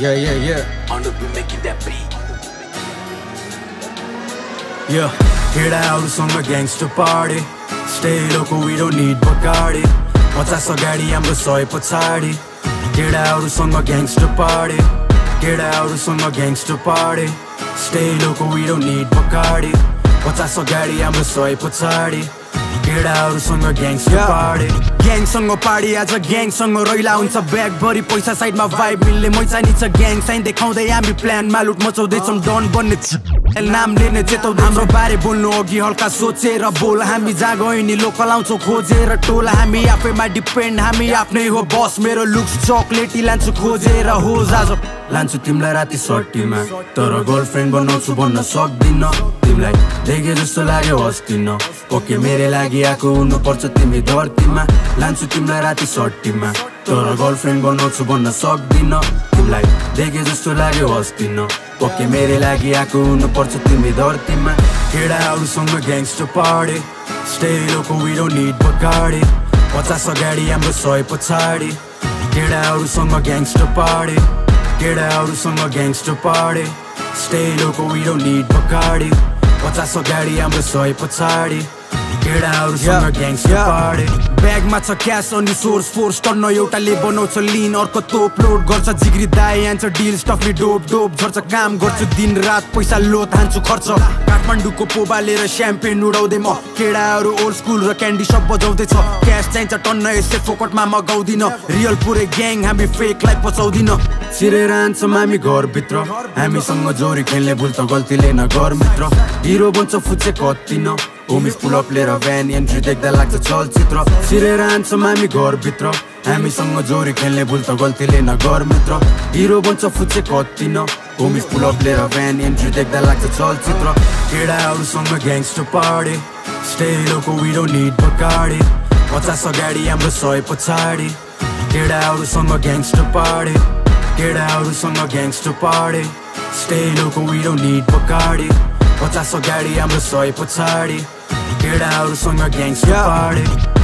Yeah. On the blue making that beat. Yeah, here I out song a gangster party. Stay local, we don't need Bacardi. What's that so gaddy? I'm the soy potsadi. Here I out song a gangster party. Here I out song a gangster party. Stay local, we don't need Bacardi. What's that so gaddy? I'm the soy potsadi. Here I out song a gangster party. Gang-sango party as a gang-sango roila unsa bag bari paisa side ma vibe mille moisa ni cha gang sign dekhaudai hami plan ma loot machaudai cham don banne el naam lene chetaudai hamro bare bolnu ogi halka sochera bol hami jagoi ni local auchau khojera tola hami afai ma depend hami afnai ho boss mero looks chocolatey lanchu khojera ho jajo lanchu timlai rati sorti ma tara girlfriend banauchu bhanna sakdina timlai dege jasto lagyo hastina okay mere lagi aako hunnu parcha timi dharti ma लान्छु तिमलाई राति सर्टीमा तर girlfriend बनाउँछु भन्न सक्दिन तिमलाई देखे जस्तो लाग्यो हस्दिन पक्कै मेरे लागि आको हुनुपर्छ तिमी धरतीमा केटाहरूसँग gangster party stay loco we don't need Bacardi 50 अगाडि हाम्रो 100 पछाडी केटाहरूसँग gangster party stay loco we don't need Bacardi 50 अगाडि हाम्रो 100 पछाडी केटाहरूसँग ग्याङ्स्टर पार्टी बैग में कैश अनि सोर्स फोर्स टर्न एउटा ले बनाउँछ लीन अर्को तोप लोड गर्छ जिग्री दाइ आन्छ डील स्टफले डोप झर्छ काम गर्छु दिन रात पैसा लोत हान्छु खर्च काठमाडौँको पोबा लिएर च्याम्पेन उडाउँदै म केडाहरु ओल्ड स्कूल र क्यान्डी सब बजाउँदै छ क्याश चाहिन्छ टन्न यसै फोकटमा मगाउँदिन रियल पुरै ग्याङ हामी फेकलाई पचाउँदिन सिरेर आन्छौं हामी घर भित्र हामीसँग जोरी खेल्ने भुल त गल्तीले नगर मित्र हिरो बन्छ फुच्चे कति न Homies pull up later van entry देख्दा लाग्छ चलचित्र सिरेर आन्छौं हामी घर भित्र हामीसँग जोरी खेल्ने भुल त गल्तीले नगर मित्र हिरो बन्छ फुच्चे कति न Homies pull up later van entry देख्दा लाग्छ चलचित्र केटाहरूसँग gangster party stay loco we don't need Bacardi 50 अगाडि हाम्रो 100 पछाडी केटाहरूसँग gangster party stay loco we don't need Bacardi 50 अगाडि हाम्रो 100 पछाडी केटाहरूसँग ग्याङ्स्टर पार्टी